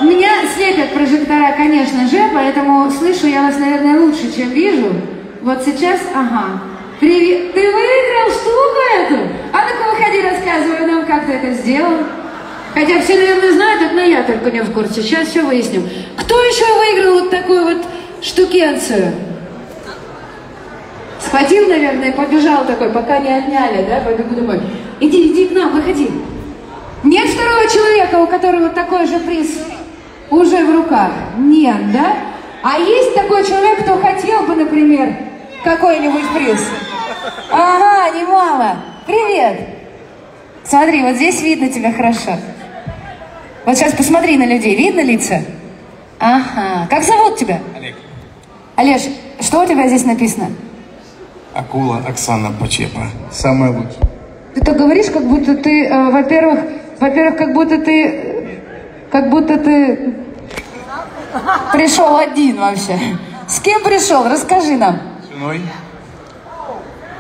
Меня слепят прожектора, конечно же, поэтому слышу я вас, наверное, лучше, чем вижу. Вот сейчас, ага. Привет! Ты выиграл штуку эту? А ну-ка, выходи, рассказывай нам, как ты это сделал. Хотя все, наверное, знают, одна я только не в курсе. Сейчас все выясним. Кто еще выиграл вот такую вот штукенцию? Схватил, наверное, и побежал такой, пока не отняли, да, побегу домой. Иди, иди к нам, выходи. Нет второго человека, у которого такой же приз уже в руках? Нет, да? А есть такой человек, кто хотел бы, например, какой-нибудь приз? Ага, немало. Привет. Смотри, вот здесь видно тебя хорошо. Вот сейчас посмотри на людей, видно лица? Ага. Как зовут тебя? Олег. Олеж, что у тебя здесь написано? Акула Оксана Бочепа. Самая лучшая. Ты так говоришь, как будто ты, во-первых, как будто ты пришел один вообще. С кем пришел? Расскажи нам. С женой.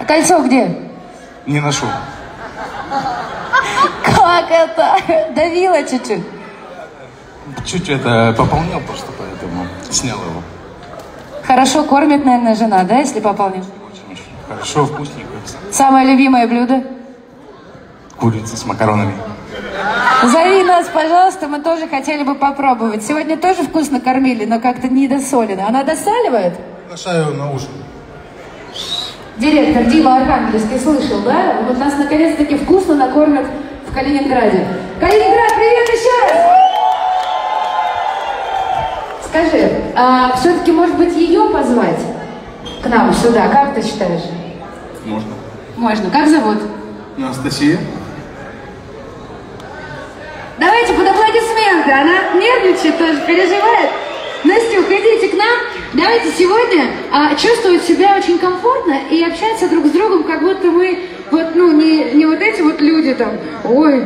А кольцо где? Не нашел. Как это? Давила чуть-чуть. Чуть-чуть это пополнял просто, поэтому снял его. Хорошо кормит, наверное, жена, да, если пополнил? Хорошо, вкусненько. Самое любимое блюдо? Курица с макаронами. Зови нас, пожалуйста, мы тоже хотели бы попробовать. Сегодня тоже вкусно кормили, но как-то недосолено. Она досаливает? Приглашаю на ужин. Директор Дима Архангельский слышал, да? Вот нас наконец-таки вкусно накормят в Калининграде. Калининград, привет еще раз! Скажи, а все-таки, может быть, ее позвать к нам сюда? Как ты считаешь? Можно. Можно. Как зовут? Анастасия. Давайте под аплодисменты. Она нервничает тоже, переживает. Настюха, идите к нам. Давайте сегодня чувствовать себя очень комфортно и общаться друг с другом, как будто мы вот, ну, не вот эти вот люди там, ой,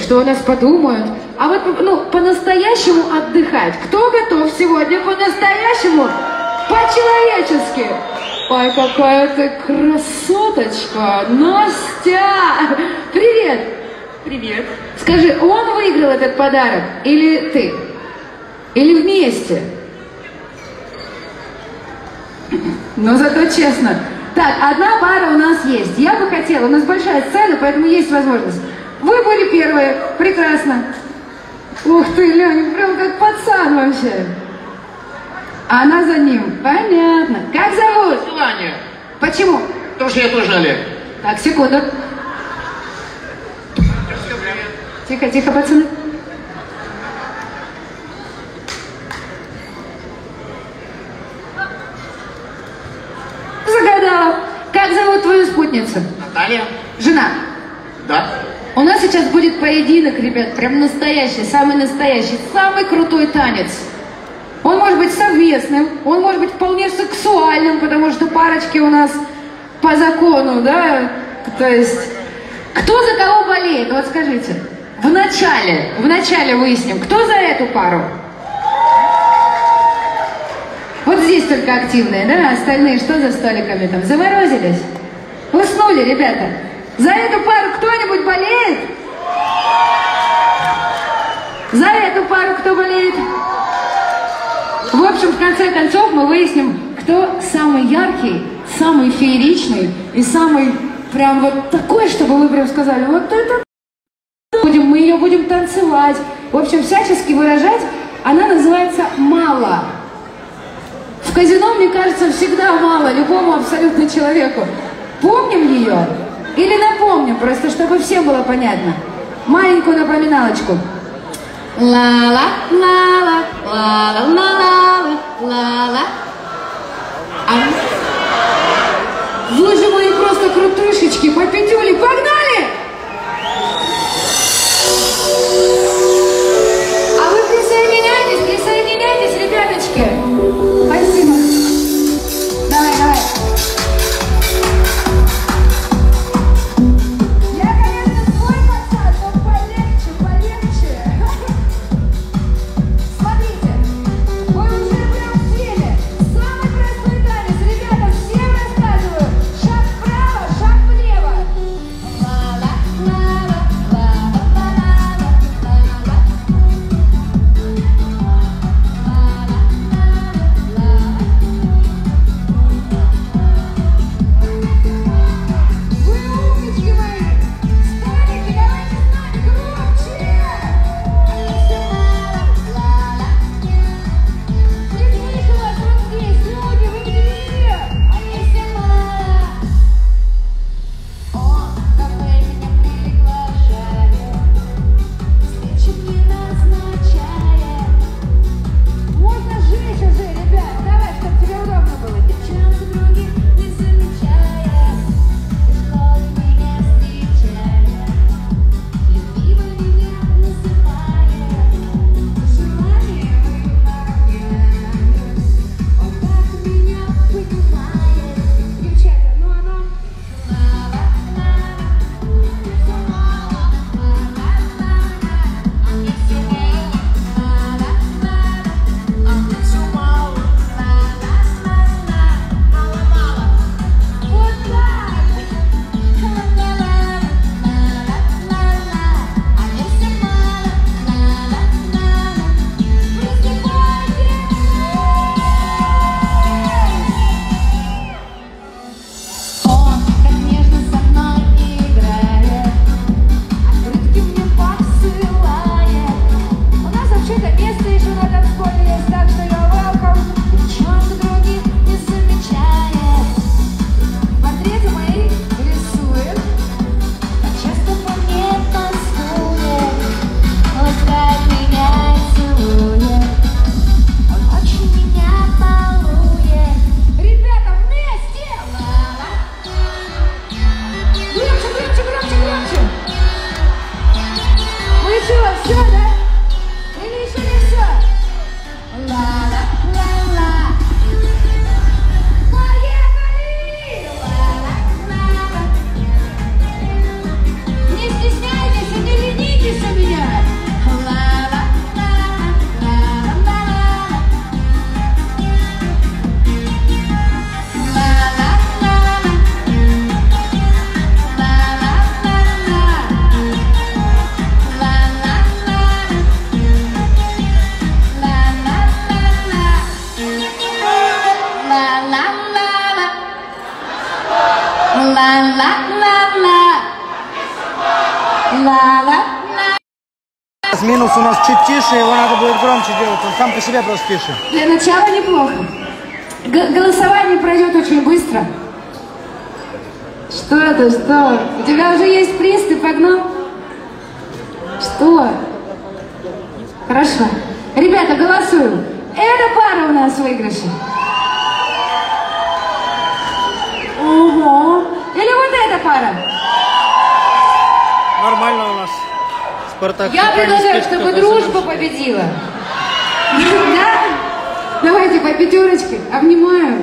что о нас подумают, а вот, ну, по-настоящему отдыхать. Кто готов сегодня по-настоящему, по-человечески? Ой, какая ты красоточка, Настя! Привет! Привет. Скажи, он выиграл этот подарок или ты? Или вместе? Но зато честно. Так, одна пара у нас есть. Я бы хотела, у нас большая сцена, поэтому есть возможность. Вы были первые, прекрасно. Ух ты, Лёня, прям как пацан вообще. Она за ним. Понятно. Как зовут? Желание. Почему? Потому что я тоже Олег. Так, секунду. Тихо, тихо, пацаны. Загадала. Как зовут твою спутницу? Наталья. Жена? Да. У нас сейчас будет поединок, ребят, прям настоящий, самый крутой танец. Он может быть совместным, он может быть вполне сексуальным, потому что парочки у нас по закону, да? То есть, кто за кого болеет? Вот скажите, в начале выясним, кто за эту пару? Вот здесь только активные, да? Остальные что за столиками там? Заморозились? Уснули, ребята? За эту пару кто-нибудь болеет? За эту пару кто болеет? В общем, в конце концов мы выясним, кто самый яркий, самый фееричный и самый прям вот такой, чтобы вы прям сказали, вот это мы ее будем танцевать. В общем, всячески выражать. Она называется «Мало». В казино, мне кажется, всегда мало любому абсолютно человеку. Помним ее? Или напомним, просто чтобы всем было понятно. Маленькую напоминалочку. Ла-ла-ла-ла, ла-ла-ла-ла, ла-ла. Вы же мои просто крутышечки, попятюли, погнали! А вы присоединяйтесь, присоединяйтесь, ребяточки. Спасибо. Давай, давай. Я, конечно, свой пацан, но полегче, полегче. Смотрите, вы уже прям в деле. Самый простой танец, ребята, всем рассказываю. Шаг вправо, шаг влево. Минус у нас чуть тише, его надо будет громче делать, он сам по себе просто тише. Для начала неплохо. Голосование пройдет очень быстро. Что это, что? У тебя уже есть приз, ты погнал? Что? Хорошо. Ребята, голосуем. Эта пара у нас в выигрыше. Ого. Или вот эта пара? Нормально у нас. Спартак, я предлагаю, чтобы дружба победила. Да? Давайте по пятерочке. Обнимаю.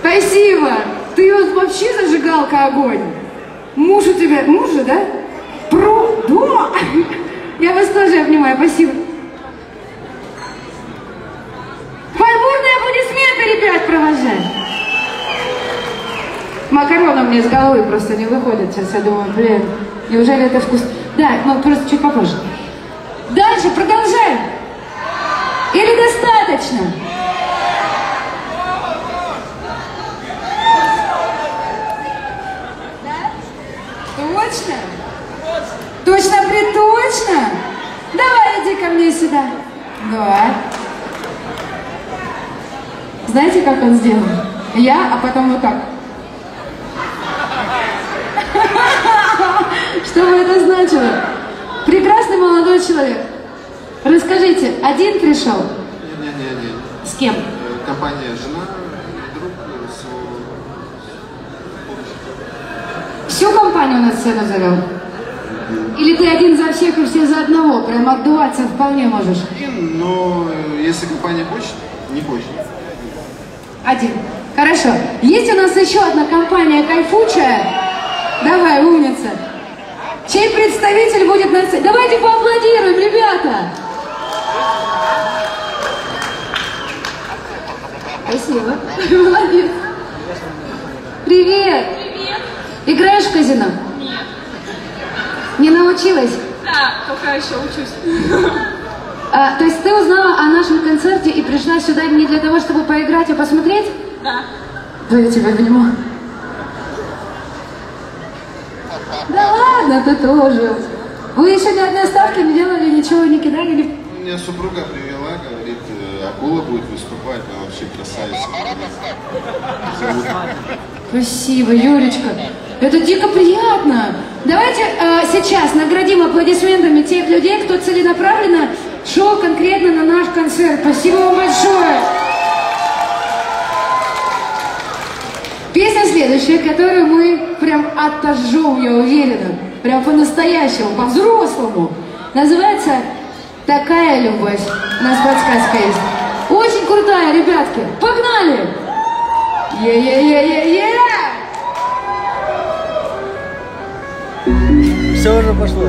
Спасибо. Ты вот вообще зажигалка огонь. Муж у тебя... Мужа, да? Про... Да. Я вас тоже обнимаю. Спасибо. провожать. Макароны мне с головы просто не выходят сейчас. Я думаю, блин, неужели это вкусно? Да, ну просто чуть попозже. Дальше продолжаем. Или достаточно? Точно? Точно-приточно? Давай, иди ко мне сюда. Да. Знаете, как он сделал? Я, а потом вот так. Что бы это значило? Прекрасный молодой человек. Расскажите, один пришел? Не-не-не. С кем? Компания жена, друг, всю компанию на сцену завел? Или ты один за всех и все за одного? Прям отдуваться вполне можешь. Но если компания хочет, не хочет. Один. Хорошо. Есть у нас еще одна компания кайфучая. Давай, умница. Чей представитель будет на сцене? Давайте поаплодируем, ребята. Спасибо. Молодец. Привет. Привет. Играешь в казино? Нет. Не научилась? Да, только еще учусь. То есть ты узнала о нашем концерте и пришла сюда не для того, чтобы поиграть, а посмотреть? Да. Да, я тебя понимаю. Да ладно, ты тоже. Вы еще ни одной ставки не делали, ничего не кидали? Не... Меня супруга привела, говорит, акула будет выступать, она вообще красавица. Зовут. Спасибо, Юлечка. Это дико приятно. Давайте сейчас наградим аплодисментами тех людей, кто целенаправленно шел конкретно на наш концерт. Спасибо вам большое. Песня следующая, которую мы прям отожжем, я уверена. Прям по-настоящему, по-взрослому. Называется «Такая любовь». У нас подсказка есть. Очень крутая, ребятки. Погнали! Е-е-е-е-е! Все уже пошло.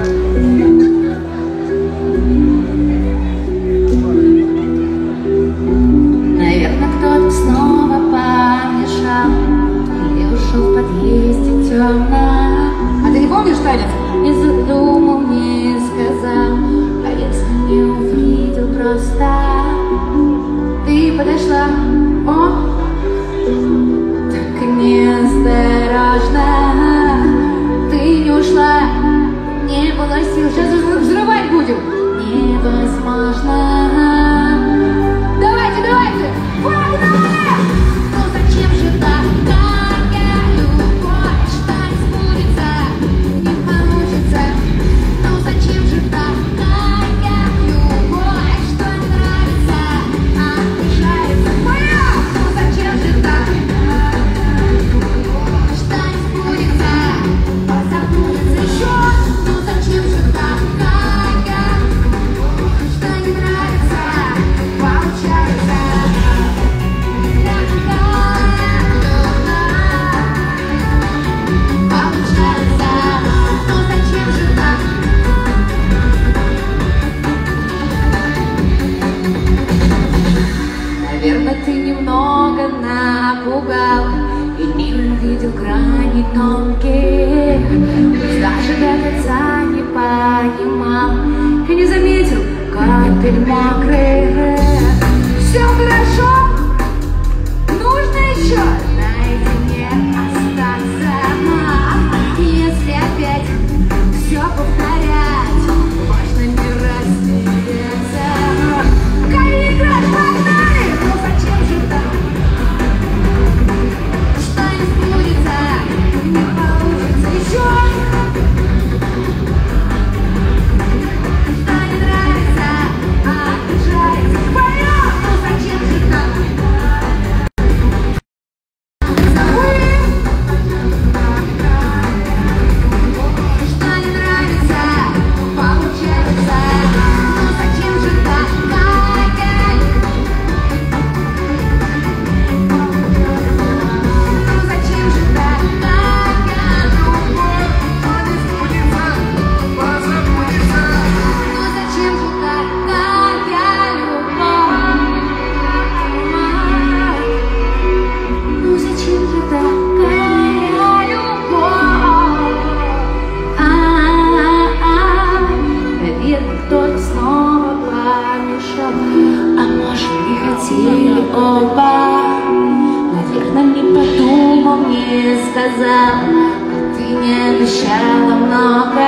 Наверное, кто-то снова помешал или ушел в подъезде темно. А ты не помнишь, Таня? Не задумал, не сказал, а если не увидел просто. Ты подошла, о, так неосторожно. Ты не ушла, не было сил, сейчас взрывать будем. Невозможно. Давайте, давайте! Погнали! Ну зачем же такая любовь? Что сбудется, не получится. Ну зачем же такая любовь? Что не нравится, отрешается. Ну зачем же такая любовь? Что сбудется, позабудется еще. Ну зачем же такая любовь? Что не нравится, получается. Наверное, ты немного напугал и не увидел грани тонких. Пусть даже до конца не понимал и не заметил капель мокрых. Все хорошо, нужно еще наедине остаться. Мам, если опять все повторять, можно не растеряться. Калиграф, погнали! Ну зачем же так? Что не сбудется, не получится еще. Что не нравится, а бежать. а ты не обещала много.